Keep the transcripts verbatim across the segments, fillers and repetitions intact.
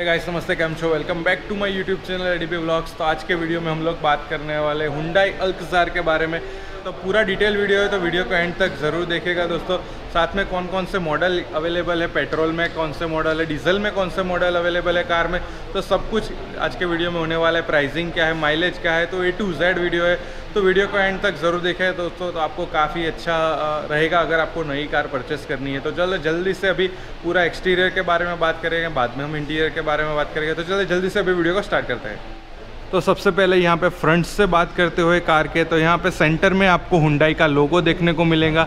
हे guys नमस्ते, कैम शो, welcome back to my YouTube channel ADP blogs. तो आज के वीडियो में हम लोग बात करने वाले Hyundai Alcazar के बारे में। तो पूरा डिटेल वीडियो है, तो वीडियो को एंड तक ज़रूर देखेगा दोस्तों। साथ में कौन कौन से मॉडल अवेलेबल है, पेट्रोल में कौन से मॉडल है, डीजल में कौन से मॉडल अवेलेबल है, कार में, तो सब कुछ आज के वीडियो में होने वाला है। प्राइसिंग क्या है, माइलेज क्या है, तो ए टू जेड वीडियो है, तो वीडियो को एंड तक ज़रूर देखें दोस्तों। तो आपको काफ़ी अच्छा रहेगा अगर आपको नई कार परचेस करनी है। तो चलो जल्दी से अभी पूरा एक्सटीरियर के बारे में बात करेंगे, बाद में हम इंटीरियर के बारे में बात करेंगे। तो चलो जल्दी से अभी वीडियो को स्टार्ट करते हैं। तो सबसे पहले यहाँ पे फ्रंट से बात करते हुए कार के, तो यहाँ पे सेंटर में आपको Hyundai का लोगो देखने को मिलेगा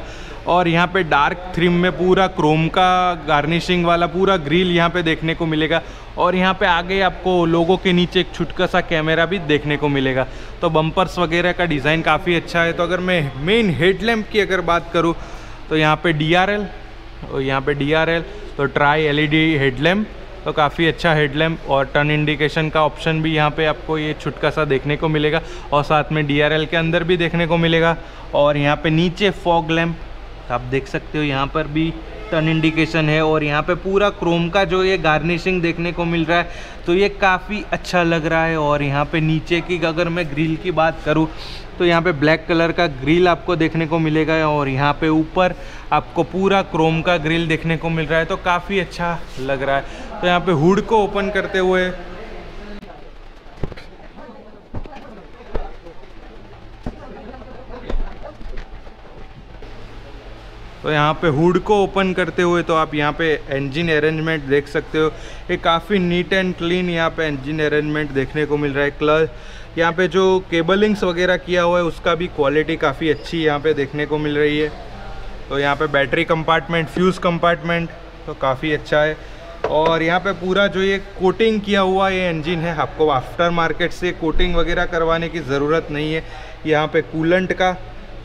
और यहाँ पे डार्क थीम में पूरा क्रोम का गार्निशिंग वाला पूरा ग्रिल यहाँ पे देखने को मिलेगा। और यहाँ पे आगे आपको लोगों के नीचे एक छुटका सा कैमरा भी देखने को मिलेगा। तो बम्पर्स वगैरह का डिज़ाइन काफ़ी अच्छा है। तो अगर मैं मेन हेडलैम्प की अगर बात करूँ तो यहाँ पर डी आर एल और यहाँ पर डी आर एल तो tri L E D headlamp, तो काफ़ी अच्छा हेडलैम्प और टर्न इंडिकेशन का ऑप्शन भी यहाँ पे आपको ये छुटका सा देखने को मिलेगा और साथ में डीआरएल के अंदर भी देखने को मिलेगा। और यहाँ पे नीचे फॉग लैम्प आप देख सकते हो, यहाँ पर भी टर्न इंडिकेशन है। और यहाँ पे पूरा क्रोम का जो ये गार्निशिंग देखने को मिल रहा है, तो ये काफ़ी अच्छा लग रहा है। और यहाँ पर नीचे की अगर मैं ग्रिल की बात करूँ तो यहाँ पे ब्लैक कलर का ग्रिल आपको देखने को मिलेगा और यहाँ पे ऊपर आपको पूरा क्रोम का ग्रिल देखने को मिल रहा है, तो काफ़ी अच्छा लग रहा है। तो यहाँ पे हुड को ओपन करते हुए तो यहाँ पे हुड को ओपन करते हुए तो आप यहाँ पे इंजन अरेंजमेंट देख सकते हो। ये काफ़ी नीट एंड क्लीन यहाँ पे इंजन अरेंजमेंट देखने को मिल रहा है। क्लच यहाँ पे जो केबलिंग्स वगैरह किया हुआ है उसका भी क्वालिटी काफ़ी अच्छी यहाँ पे देखने को मिल रही है। तो यहाँ पे बैटरी कंपार्टमेंट, फ्यूज़ कंपार्टमेंट तो काफ़ी अच्छा है। और यहाँ पे पूरा जो ये कोटिंग किया हुआ ये इंजन है, आपको आफ्टर मार्केट से कोटिंग वगैरह करवाने की ज़रूरत नहीं है। यहाँ पे कूलेंट का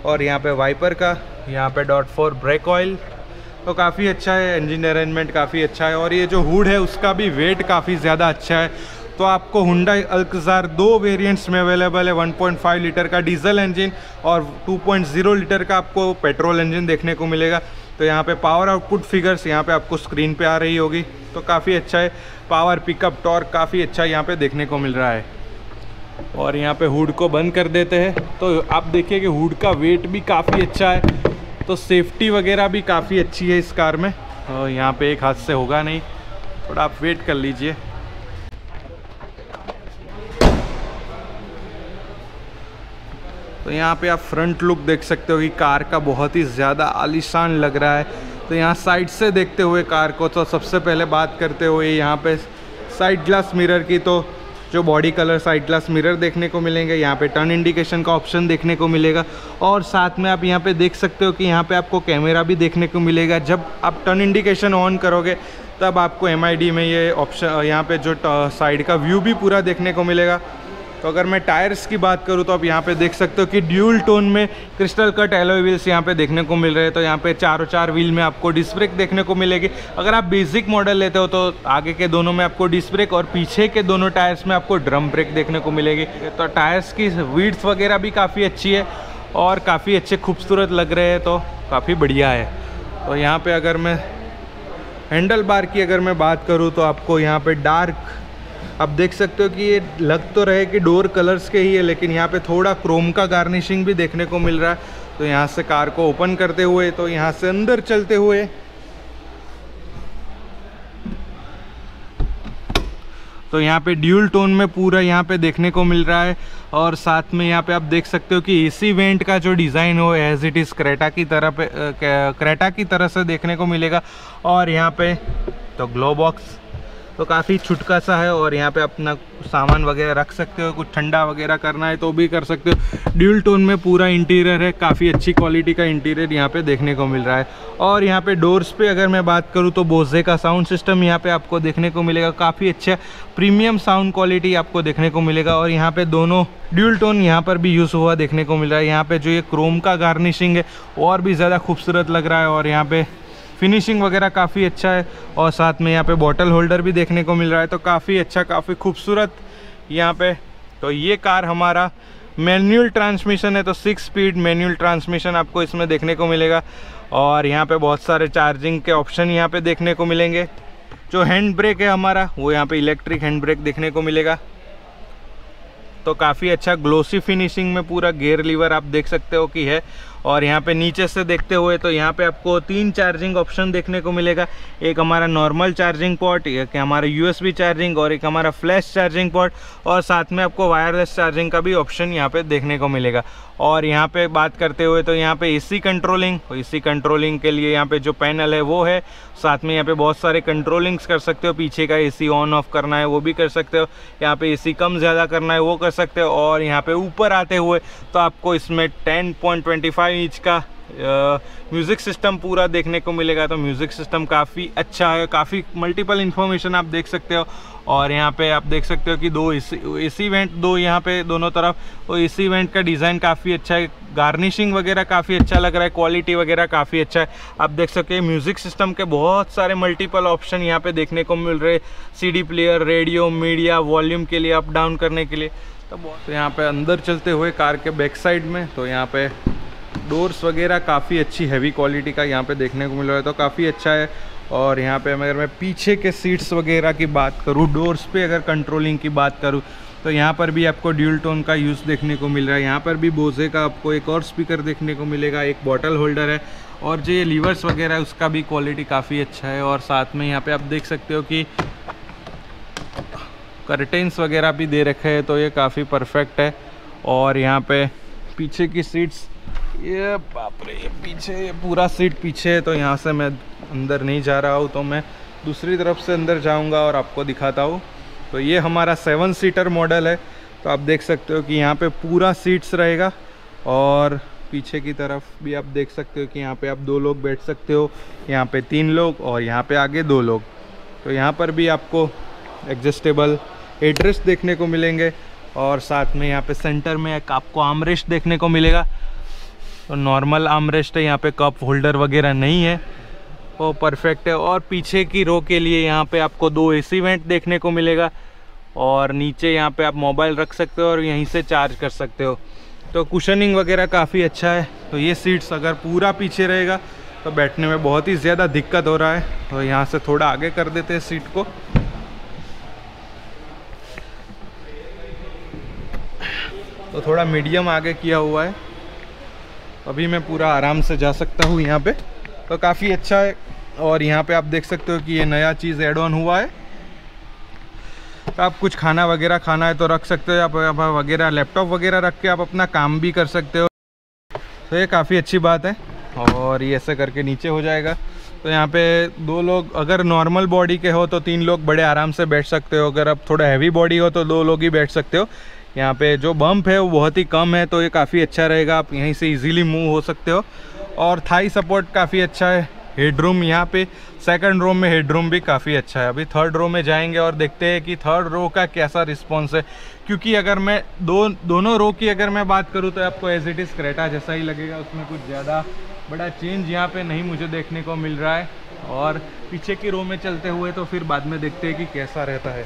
और यहाँ पे वाइपर का, यहाँ पे डॉट फोर ब्रेक ऑयल, तो काफ़ी अच्छा है। इंजन अरेंजमेंट काफ़ी अच्छा है और ये जो हुड है उसका भी वेट काफ़ी ज़्यादा अच्छा है। तो आपको Hyundai Alcazar दो वेरिएंट्स में अवेलेबल है, वन पॉइंट फाइव लीटर का डीजल इंजन और टू पॉइंट ज़ीरो लीटर का आपको पेट्रोल इंजन देखने को मिलेगा। तो यहाँ पे पावर आउटपुट फिगर्स यहाँ पे आपको स्क्रीन पे आ रही होगी, तो काफ़ी अच्छा है। पावर पिकअप टॉर्क काफ़ी अच्छा यहाँ पे देखने को मिल रहा है। और यहाँ पे हुड को बंद कर देते हैं तो आप देखिए कि हुड का वेट भी काफ़ी अच्छा है। तो सेफ्टी वगैरह भी काफ़ी अच्छी है इस कार में। और यहाँ पे एक हाथ से होगा नहीं, थोड़ा आप वेट कर लीजिए। तो यहाँ पे आप फ्रंट लुक देख सकते हो कि कार का बहुत ही ज़्यादा आलीशान लग रहा है। तो यहाँ साइड से देखते हुए कार को, तो सबसे पहले बात करते हुए यहाँ पे साइड ग्लास मिरर की, तो जो body colour side glass mirror देखने को मिलेंगे। यहाँ पे टर्न इंडिकेशन का ऑप्शन देखने को मिलेगा और साथ में आप यहाँ पे देख सकते हो कि यहाँ पे आपको कैमरा भी देखने को मिलेगा। जब आप टर्न इंडिकेशन ऑन करोगे तब आपको एम आई डी में ये ऑप्शन, यहाँ पे जो साइड का व्यू भी पूरा देखने को मिलेगा। तो अगर मैं टायर्स की बात करूँ तो आप यहाँ पे देख सकते हो कि ड्यूल टोन में क्रिस्टल कट एलॉय व्हील्स यहाँ पे देखने को मिल रहे हैं। तो यहाँ पे चारों चार व्हील में आपको डिस्क ब्रेक देखने को मिलेगी। अगर आप बेसिक मॉडल लेते हो तो आगे के दोनों में आपको डिस्क ब्रेक और पीछे के दोनों टायर्स में आपको ड्रम ब्रेक देखने को मिलेगी। तो टायर्स की विड्थ वगैरह भी काफ़ी अच्छी है और काफ़ी अच्छे खूबसूरत लग रहे हैं, तो काफ़ी बढ़िया है। तो यहाँ पर अगर मैं हैंडल बार की अगर मैं बात करूँ तो आपको यहाँ पर डार्क आप देख सकते हो कि ये लग तो रहे कि डोर कलर्स के ही है, लेकिन यहाँ पे थोड़ा क्रोम का गार्निशिंग भी देखने को मिल रहा है। तो यहाँ से कार को ओपन करते हुए तो यहाँ से अंदर चलते हुए तो यहाँ पे ड्यूल टोन में पूरा यहाँ पे देखने को मिल रहा है। और साथ में यहाँ पे आप देख सकते हो कि एसी वेंट का जो डिज़ाइन हो एज इट इज़ क्रेटा की तरह पे क्रेटा की तरह से देखने को मिलेगा। और यहाँ पे तो ग्लो बॉक्स तो काफ़ी छुटका सा है और यहाँ पे अपना सामान वगैरह रख सकते हो, कुछ ठंडा वगैरह करना है तो भी कर सकते हो। ड्यूल टोन में पूरा इंटीरियर है, काफ़ी अच्छी क्वालिटी का इंटीरियर यहाँ पे देखने को मिल रहा है। और यहाँ पे डोर्स पे अगर मैं बात करूँ तो बोसे का साउंड सिस्टम यहाँ पे आपको देखने को मिलेगा, काफ़ी अच्छा प्रीमियम साउंड क्वालिटी आपको देखने को मिलेगा। और यहाँ पर दोनों ड्यूल टोन यहाँ पर भी यूज़ हुआ देखने को मिल रहा है। यहाँ पर जो ये क्रोम का गार्निशिंग है और भी ज़्यादा खूबसूरत लग रहा है और यहाँ पर फिनिशिंग वगैरह काफ़ी अच्छा है। और साथ में यहाँ पे बॉटल होल्डर भी देखने को मिल रहा है, तो काफ़ी अच्छा, काफ़ी खूबसूरत यहाँ पे। तो ये कार हमारा मैनुअल ट्रांसमिशन है, तो सिक्स स्पीड मैनुअल ट्रांसमिशन आपको इसमें देखने को मिलेगा। और यहाँ पे बहुत सारे चार्जिंग के ऑप्शन यहाँ पे देखने को मिलेंगे। जो हैंड ब्रेक है हमारा वो यहाँ पे इलेक्ट्रिक हैंड ब्रेक देखने को मिलेगा। तो काफ़ी अच्छा ग्लोसी फिनिशिंग में पूरा गियर लीवर आप देख सकते हो कि है। और यहाँ पे नीचे से देखते हुए तो यहाँ पे आपको तीन चार्जिंग ऑप्शन देखने को मिलेगा। एक हमारा नॉर्मल चार्जिंग पोर्ट, एक हमारा यूएसबी चार्जिंग और एक हमारा फ्लैश चार्जिंग पोर्ट, और साथ में आपको वायरलेस चार्जिंग का भी ऑप्शन यहाँ पे देखने को मिलेगा। और यहाँ पे बात करते हुए तो यहाँ पे एसी कंट्रोलिंग, एसी कंट्रोलिंग के लिए यहाँ पे जो पैनल है वो है। साथ में यहाँ पे बहुत सारे कंट्रोलिंग्स कर सकते हो, पीछे का एसी ऑन ऑफ करना है वो भी कर सकते हो, यहाँ पे एसी कम ज़्यादा करना है वो कर सकते हो। और यहाँ पे ऊपर आते हुए तो आपको इसमें ten point twenty five inch का म्यूज़िक सिस्टम पूरा देखने को मिलेगा। तो म्यूज़िक सिस्टम काफ़ी अच्छा है, काफ़ी मल्टीपल इन्फॉर्मेशन आप देख सकते हो। और यहाँ पे आप देख सकते हो कि दो एसी वेंट, दो यहाँ पे दोनों तरफ, और एसी वेंट का डिज़ाइन काफ़ी अच्छा है, गार्निशिंग वगैरह काफ़ी अच्छा लग रहा है, क्वालिटी वगैरह काफ़ी अच्छा है। आप देख सकते हो म्यूज़िक सिस्टम के बहुत सारे मल्टीपल ऑप्शन यहाँ पे देखने को मिल रहे, CD player, radio, media, volume के लिए, अप डाउन करने के लिए। तो बहुत यहाँ पर अंदर चलते हुए कार के बैक साइड में तो यहाँ पर डोर्स वगैरह काफ़ी अच्छी हैवी क्वालिटी का यहाँ पे देखने को मिल रहा है, तो काफ़ी अच्छा है। और यहाँ पे अगर मैं पीछे के सीट्स वगैरह की बात करूँ, डोर्स पे अगर कंट्रोलिंग की बात करूँ तो यहाँ पर भी आपको ड्यूल टोन का यूज़ देखने को मिल रहा है। यहाँ पर भी बोसे का आपको एक और स्पीकर देखने को मिलेगा, एक बॉटल होल्डर है, और जो ये लीवर्स वगैरह है उसका भी क्वालिटी काफ़ी अच्छा है। और साथ में यहाँ पर आप देख सकते हो कि कर्टेंस वगैरह भी दे रखे हैं, तो ये काफ़ी परफेक्ट है। और यहाँ पर पीछे की सीट्स, ये बाप रे, ये पीछे ये पूरा सीट पीछे है, तो यहाँ से मैं अंदर नहीं जा रहा हूँ, तो मैं दूसरी तरफ से अंदर जाऊँगा और आपको दिखाता हूँ। तो ये हमारा सेवन सीटर मॉडल है, तो आप देख सकते हो कि यहाँ पे पूरा सीट्स रहेगा। और पीछे की तरफ भी आप देख सकते हो कि यहाँ पे आप दो लोग बैठ सकते हो, यहाँ पे तीन लोग और यहाँ पे आगे दो लोग। तो यहाँ पर भी आपको एडजस्टेबल हेडरेस्ट देखने को मिलेंगे, और साथ में यहाँ पे सेंटर में एक आपको आर्मरेस्ट देखने को मिलेगा। तो नॉर्मल आर्मरेस्ट है, यहाँ पे कप होल्डर वगैरह नहीं है, वो परफेक्ट है। और पीछे की रो के लिए यहाँ पे आपको दो एसी वेंट देखने को मिलेगा, और नीचे यहाँ पे आप मोबाइल रख सकते हो और यहीं से चार्ज कर सकते हो। तो कुशनिंग वगैरह काफ़ी अच्छा है। तो ये सीट्स अगर पूरा पीछे रहेगा तो बैठने में बहुत ही ज़्यादा दिक्कत हो रहा है, तो यहाँ से थोड़ा आगे कर देते हैं सीट को। तो थोड़ा मीडियम आगे किया हुआ है, अभी मैं पूरा आराम से जा सकता हूँ यहाँ पे, तो काफ़ी अच्छा है। और यहाँ पे आप देख सकते हो कि ये नया चीज़ ऐड ऑन हुआ है, तो आप कुछ खाना वगैरह खाना है तो रख सकते हो, आप, आप वगैरह लैपटॉप वगैरह रख के आप अपना काम भी कर सकते हो, तो ये काफ़ी अच्छी बात है। और ये ऐसे करके नीचे हो जाएगा, तो यहाँ पे दो लोग अगर नॉर्मल बॉडी के हो तो तीन लोग बड़े आराम से बैठ सकते हो, अगर आप थोड़ा हैवी बॉडी हो तो दो लोग ही बैठ सकते हो। यहाँ पे जो बम्प है वो बहुत ही कम है, तो ये काफ़ी अच्छा रहेगा, आप यहीं से इजीली मूव हो सकते हो। और थाई सपोर्ट काफ़ी अच्छा है। हेडरूम यहाँ पे सेकंड रो में हेडरूम भी काफ़ी अच्छा है। अभी थर्ड रो में जाएंगे और देखते हैं कि थर्ड रो का कैसा रिस्पॉन्स है, क्योंकि अगर मैं दो दोनों रो की अगर मैं बात करूँ तो आपको एज इट इज़ क्रेटा जैसा ही लगेगा, उसमें कुछ ज़्यादा बड़ा चेंज यहाँ पर नहीं मुझे देखने को मिल रहा है। और पीछे की रो में चलते हुए तो फिर बाद में देखते हैं कि कैसा रहता है।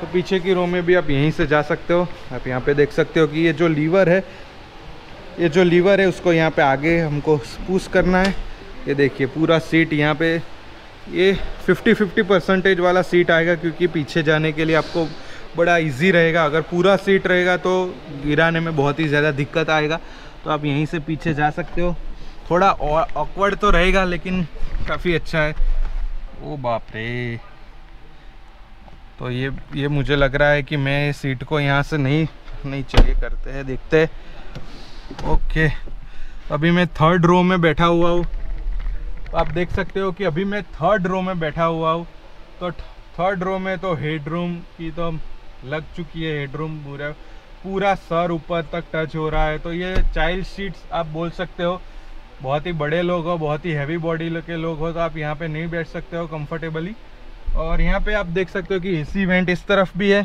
तो पीछे की रो में भी आप यहीं से जा सकते हो, आप यहाँ पे देख सकते हो कि ये जो लीवर है, ये जो लीवर है उसको यहाँ पे आगे हमको पुश करना है। ये देखिए पूरा सीट यहाँ पे ये फिफ्टी फिफ्टी परसेंटेज वाला सीट आएगा, क्योंकि पीछे जाने के लिए आपको बड़ा इजी रहेगा। अगर पूरा सीट रहेगा तो गिराने में बहुत ही ज़्यादा दिक्कत आएगा, तो आप यहीं से पीछे जा सकते हो। थोड़ा ऑकवर्ड तो रहेगा लेकिन काफ़ी अच्छा है। ओ बाप रे, तो ये ये मुझे लग रहा है कि मैं सीट को यहाँ से नहीं नहीं चेक करते हैं, देखते हैं। ओके, अभी मैं थर्ड रो में बैठा हुआ हूँ, तो आप देख सकते हो कि अभी मैं थर्ड रो में बैठा हुआ हूँ। तो थर्ड रो में तो हेडरूम की तो लग चुकी है, हेडरूम पूरा पूरा सर ऊपर तक टच हो रहा है। तो ये चाइल्ड सीट्स आप बोल सकते हो, बहुत ही बड़े लोग हो, बहुत ही हैवी बॉडी के लोग हो तो आप यहाँ पे नहीं बैठ सकते हो कंफर्टेबली। और यहाँ पे आप देख सकते हो कि एसी वेंट इस तरफ भी है। आ,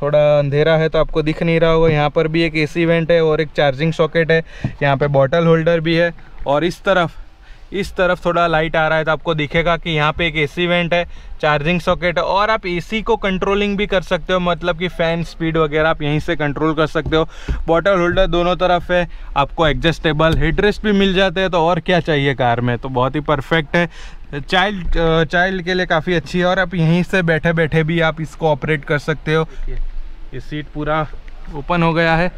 थोड़ा अंधेरा है तो आपको दिख नहीं रहा होगा, यहाँ पर भी एक एसी वेंट है और एक चार्जिंग सॉकेट है, यहाँ पे बॉटल होल्डर भी है। और इस तरफ इस तरफ थोड़ा लाइट आ रहा है तो आपको दिखेगा कि यहाँ पे एक एसी वेंट है, चार्जिंग सॉकेट है। और आप एसी को कंट्रोलिंग भी कर सकते हो, मतलब कि फ़ैन स्पीड वगैरह आप यहीं से कंट्रोल कर सकते हो। बॉटल होल्डर दोनों तरफ है, आपको एडजस्टेबल हेडरेस्ट भी मिल जाते हैं, तो और क्या चाहिए कार में। तो बहुत ही परफेक्ट है। चाइल्ड चाइल्ड के लिए काफ़ी अच्छी है और आप यहीं से बैठे बैठे भी आप इसको ऑपरेट कर सकते हो। ये सीट पूरा ओपन हो गया है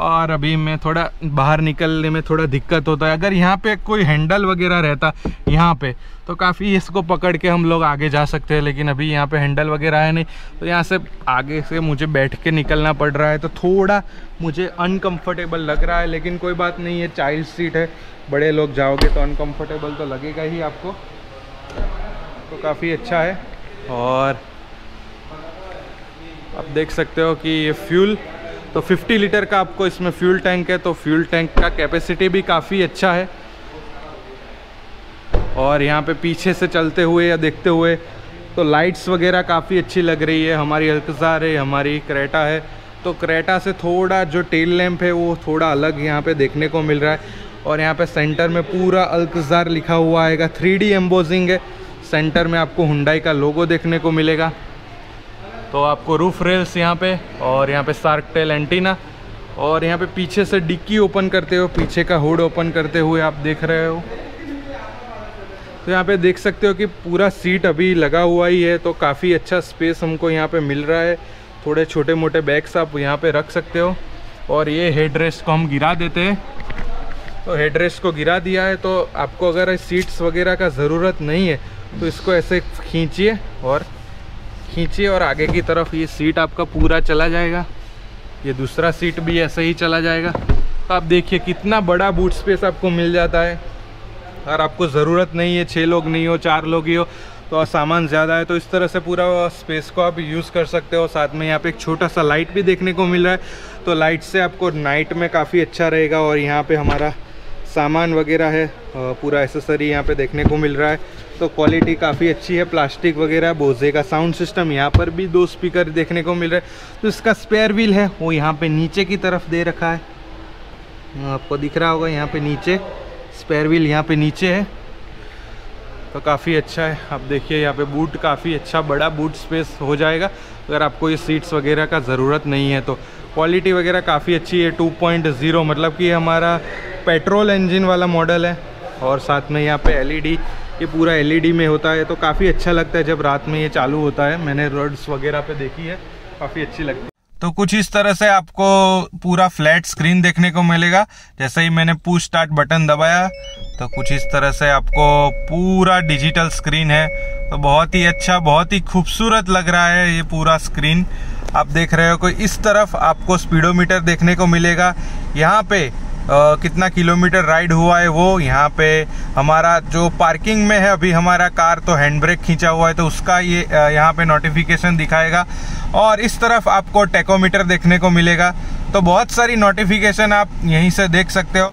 और अभी मैं थोड़ा बाहर निकलने में थोड़ा दिक्कत होता है। अगर यहाँ पे कोई हैंडल वगैरह रहता यहाँ पे तो काफ़ी इसको पकड़ के हम लोग आगे जा सकते हैं, लेकिन अभी यहाँ पे हैंडल वगैरह है नहीं, तो यहाँ से आगे से मुझे बैठ के निकलना पड़ रहा है, तो थोड़ा मुझे अनकंफर्टेबल लग रहा है। लेकिन कोई बात नहीं है, चाइल्ड सीट है, बड़े लोग जाओगे तो अनकंफर्टेबल तो लगेगा ही आपको, तो काफ़ी अच्छा है। और आप देख सकते हो कि ये फ्यूल तो पचास लीटर का आपको इसमें फ्यूल टैंक है, तो फ्यूल टैंक का कैपेसिटी भी काफ़ी अच्छा है। और यहाँ पे पीछे से चलते हुए या देखते हुए तो लाइट्स वगैरह काफ़ी अच्छी लग रही है। हमारी अल्काज़ार है, हमारी क्रेटा है, तो क्रेटा से थोड़ा जो टेल लैम्प है वो थोड़ा अलग यहाँ पे देखने को मिल रहा है। और यहाँ पे सेंटर में पूरा अल्काज़ार लिखा हुआ आएगा, थ्री डी एम्बोजिंग है। सेंटर में आपको हुंडई का लोगो देखने को मिलेगा। तो आपको रूफ रेल्स यहाँ पे और यहाँ पे शार्क टेल एंटीना, और यहाँ पे पीछे से डिक्की ओपन करते हो, पीछे का हुड ओपन करते हुए आप देख रहे हो, तो यहाँ पे देख सकते हो कि पूरा सीट अभी लगा हुआ ही है, तो काफ़ी अच्छा स्पेस हमको यहाँ पे मिल रहा है। थोड़े छोटे मोटे बैग्स आप यहाँ पे रख सकते हो। और ये हेड रेस्ट को हम गिरा देते हैं, तो हेड रेस्ट को गिरा दिया है। तो आपको अगर सीट्स वगैरह का ज़रूरत नहीं है तो इसको ऐसे खींचिए और खींचिए और आगे की तरफ ये सीट आपका पूरा चला जाएगा। ये दूसरा सीट भी ऐसे ही चला जाएगा। तो आप देखिए कितना बड़ा बूट स्पेस आपको मिल जाता है। और आपको ज़रूरत नहीं है, छः लोग नहीं हो, चार लोग ही हो, तो सामान ज़्यादा है, तो इस तरह से पूरा स्पेस को आप यूज़ कर सकते हो। साथ में यहाँ पे एक छोटा सा लाइट भी देखने को मिल रहा है, तो लाइट से आपको नाइट में काफ़ी अच्छा रहेगा। और यहाँ पर हमारा सामान वगैरह है, पूरा एसेसरी यहाँ पे देखने को मिल रहा है, तो क्वालिटी काफ़ी अच्छी है। प्लास्टिक वगैरह, बोजे का साउंड सिस्टम, यहाँ पर भी दो स्पीकर देखने को मिल रहा है। तो इसका स्पेयर व्हील है वो यहाँ पे नीचे की तरफ दे रखा है, आपको दिख रहा होगा यहाँ पे नीचे स्पेयर व्हील यहाँ पे नीचे है, तो काफ़ी अच्छा है। आप देखिए यहाँ पे बूट काफ़ी अच्छा बड़ा बूट स्पेस हो जाएगा अगर आपको ये सीट्स वगैरह का ज़रूरत नहीं है। तो क्वालिटी वगैरह काफ़ी अच्छी है। टू पॉइंट ज़ीरो मतलब कि हमारा पेट्रोल इंजन वाला मॉडल है। और साथ में यहाँ पे एलईडी, ये पूरा एलईडी में होता है, तो काफ़ी अच्छा लगता है जब रात में ये चालू होता है। मैंने रोड्स वगैरह पे देखी है, काफ़ी अच्छी लगती है। तो कुछ इस तरह से आपको पूरा फ्लैट स्क्रीन देखने को मिलेगा। जैसे ही मैंने पुश स्टार्ट बटन दबाया तो कुछ इस तरह से आपको पूरा डिजिटल स्क्रीन है, तो बहुत ही अच्छा, बहुत ही खूबसूरत लग रहा है ये पूरा स्क्रीन। आप देख रहे हो कि इस तरफ आपको स्पीडोमीटर देखने को मिलेगा, यहाँ पे आ, कितना किलोमीटर राइड हुआ है वो, यहाँ पे हमारा जो पार्किंग में है अभी हमारा कार तो हैंड ब्रेक खींचा हुआ है, तो उसका ये यह, यहाँ पे नोटिफिकेशन दिखाएगा। और इस तरफ आपको टैकोमीटर देखने को मिलेगा, तो बहुत सारी नोटिफिकेशन आप यहीं से देख सकते हो।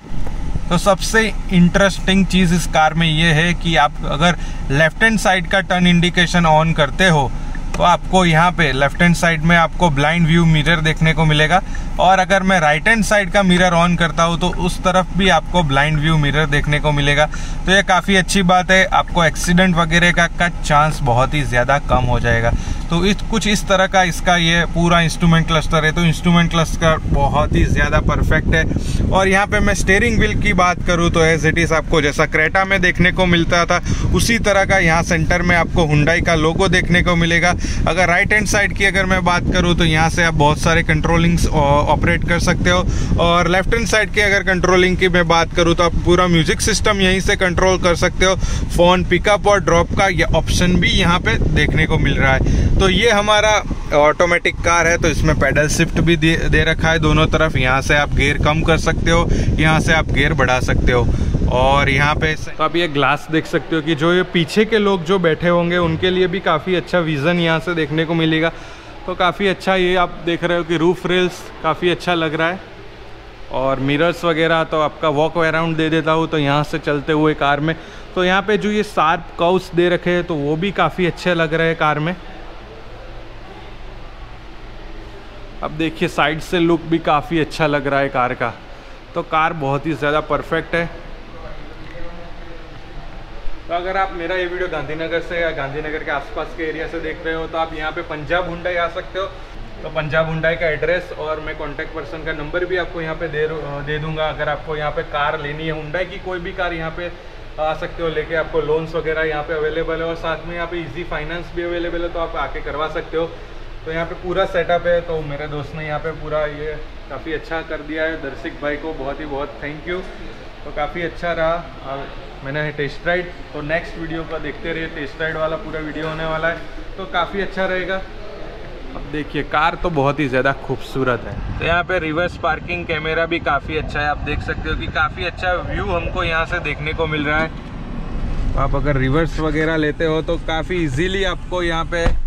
तो सबसे इंटरेस्टिंग चीज़ इस कार में ये है कि आप अगर लेफ्ट हैंड साइड का टर्न इंडिकेशन ऑन करते हो तो आपको यहाँ पे लेफ्ट हैंड साइड में आपको ब्लाइंड व्यू मिरर देखने को मिलेगा। और अगर मैं राइट हैंड साइड का मिरर ऑन करता हूँ तो उस तरफ भी आपको ब्लाइंड व्यू मिरर देखने को मिलेगा, तो ये काफ़ी अच्छी बात है। आपको एक्सीडेंट वगैरह का, का चांस बहुत ही ज़्यादा कम हो जाएगा। तो इस कुछ इस तरह का इसका ये पूरा इंस्ट्रूमेंट क्लस्टर है, तो इंस्ट्रूमेंट क्लस्टर बहुत ही ज़्यादा परफेक्ट है। और यहाँ पर मैं स्टेयरिंग व्हील की बात करूँ तो एज इट इज़ आपको जैसा क्रेटा में देखने को मिलता था उसी तरह का यहाँ सेंटर में आपको हुंडई का लोगो देखने को मिलेगा। अगर राइट हैंड साइड की अगर मैं बात करूं तो यहाँ से आप बहुत सारे कंट्रोलिंग्स ऑपरेट कर सकते हो। और लेफ्ट हैंड साइड की अगर कंट्रोलिंग की मैं बात करूं तो आप पूरा म्यूजिक सिस्टम यहीं से कंट्रोल कर सकते हो। फ़ोन पिकअप और ड्रॉप का ये ऑप्शन भी यहाँ पे देखने को मिल रहा है। तो ये हमारा ऑटोमेटिक कार है, तो इसमें पैडल शिफ्ट भी दे, दे रखा है दोनों तरफ। यहाँ से आप गियर कम कर सकते हो, यहाँ से आप गियर बढ़ा सकते हो। और यहाँ पे तो आप ये ग्लास देख सकते हो कि जो ये पीछे के लोग जो बैठे होंगे उनके लिए भी काफ़ी अच्छा विज़न यहाँ से देखने को मिलेगा, तो काफ़ी अच्छा। ये आप देख रहे हो कि रूफ रेल्स काफ़ी अच्छा लग रहा है। और मिरर्स वगैरह तो आपका वॉक अराउंड दे देता हूँ, तो यहाँ से चलते हुए कार में तो यहाँ पे जो ये शार्प कर्व्स दे रखे हैं तो वो भी काफ़ी अच्छे लग रहे हैं कार में। अब देखिए साइड से लुक भी काफ़ी अच्छा लग रहा है कार का, तो कार बहुत ही ज़्यादा परफेक्ट है। तो अगर आप मेरा ये वीडियो गांधीनगर से या गांधीनगर के आसपास के एरिया से देख रहे हो तो आप यहाँ पे पंजाब हुंडई आ सकते हो। तो पंजाब हुंडई का एड्रेस और मैं कॉन्टैक्ट पर्सन का नंबर भी आपको यहाँ पे दे दे दूँगा। अगर आपको यहाँ पे कार लेनी है, हुंडई की कोई भी कार यहाँ पे आ सकते हो लेके, आपको लोन्स वगैरह यहाँ पे अवेलेबल है और साथ में यहाँ पे इजी फाइनेंस भी अवेलेबल है, तो आप आके करवा सकते हो। तो यहाँ पे पूरा सेटअप है, तो मेरे दोस्त ने यहाँ पे पूरा ये काफ़ी अच्छा कर दिया है। दर्शिक भाई को बहुत ही बहुत थैंक यू। तो काफ़ी अच्छा रहा मैंने टेस्ट राइड, तो नेक्स्ट वीडियो का देखते रहिए, टेस्ट राइड वाला पूरा वीडियो होने वाला है, तो काफ़ी अच्छा रहेगा। अब देखिए कार तो बहुत ही ज़्यादा खूबसूरत है। तो यहाँ पे रिवर्स पार्किंग कैमरा भी काफ़ी अच्छा है, आप देख सकते हो कि काफ़ी अच्छा व्यू हमको यहाँ से देखने को मिल रहा है। आप अगर रिवर्स वगैरह लेते हो तो काफ़ी इजीली आपको यहाँ पे